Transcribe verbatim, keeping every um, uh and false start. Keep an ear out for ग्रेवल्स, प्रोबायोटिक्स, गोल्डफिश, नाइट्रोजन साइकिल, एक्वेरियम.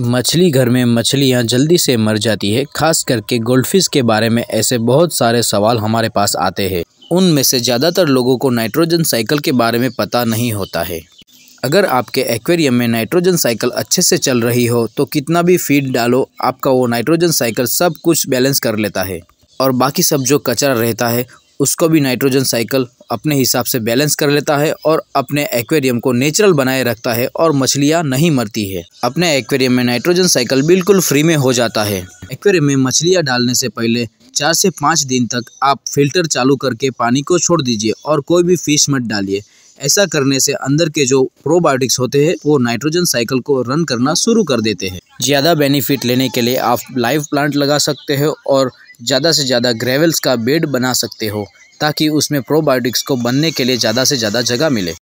मछली घर में मछलियाँ जल्दी से मर जाती है। खास करके गोल्डफिश के बारे में ऐसे बहुत सारे सवाल हमारे पास आते हैं। उनमें से ज़्यादातर लोगों को नाइट्रोजन साइकिल के बारे में पता नहीं होता है। अगर आपके एक्वेरियम में नाइट्रोजन साइकिल अच्छे से चल रही हो तो कितना भी फीड डालो, आपका वो नाइट्रोजन साइकिल सब कुछ बैलेंस कर लेता है और बाकी सब जो कचरा रहता है उसको भी नाइट्रोजन साइकिल अपने हिसाब से बैलेंस कर लेता है और अपने एक्वेरियम को नेचुरल बनाए रखता है और मछलियां नहीं मरती है। अपने एक्वेरियम में नाइट्रोजन साइकिल बिल्कुल फ्री में हो जाता है। एक्वेरियम में मछलियां डालने से पहले चार से पाँच दिन तक आप फिल्टर चालू करके पानी को छोड़ दीजिए और कोई भी फिश मत डालिए। ऐसा करने से अंदर के जो प्रोबायोटिक्स होते हैं वो नाइट्रोजन साइकिल को रन करना शुरू कर देते हैं। ज़्यादा बेनिफिट लेने के लिए आप लाइव प्लांट लगा सकते हो और ज़्यादा से ज़्यादा ग्रेवल्स का बेड बना सकते हो ताकि उसमें प्रोबायोटिक्स को बनने के लिए ज़्यादा से ज़्यादा जगह मिले।